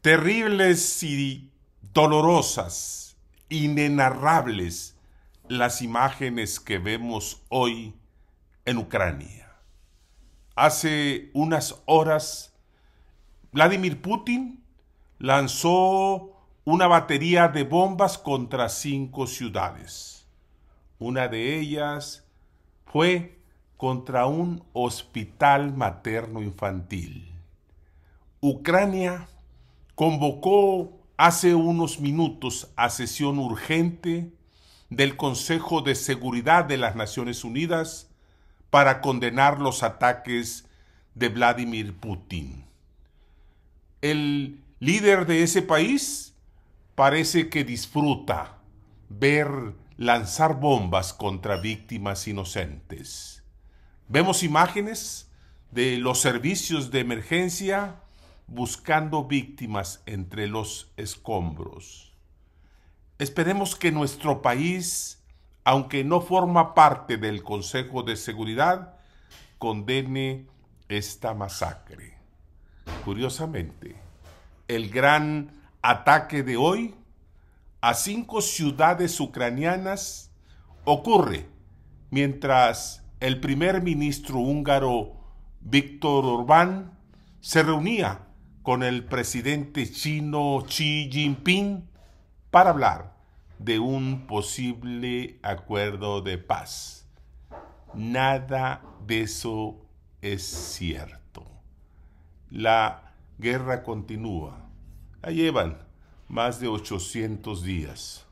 Terribles y dolorosas, inenarrables, las imágenes que vemos hoy en Ucrania. Hace unas horas, Vladimir Putin lanzó una batería de bombas contra 5 ciudades. Una de ellas fue contra un hospital materno infantil. Ucrania convocó hace unos minutos a sesión urgente del Consejo de Seguridad de las Naciones Unidas para condenar los ataques de Vladimir Putin. El líder de ese país parece que disfruta ver lanzar bombas contra víctimas inocentes. Vemos imágenes de los servicios de emergencia buscando víctimas entre los escombros. Esperemos que nuestro país, aunque no forma parte del Consejo de Seguridad, condene esta masacre. Curiosamente, el gran ataque de hoy a 5 ciudades ucranianas ocurre mientras el primer ministro húngaro Viktor Orbán se reunía con el presidente chino Xi Jinping para hablar de un posible acuerdo de paz. Nada de eso es cierto. La guerra continúa. La llevan más de 800 días.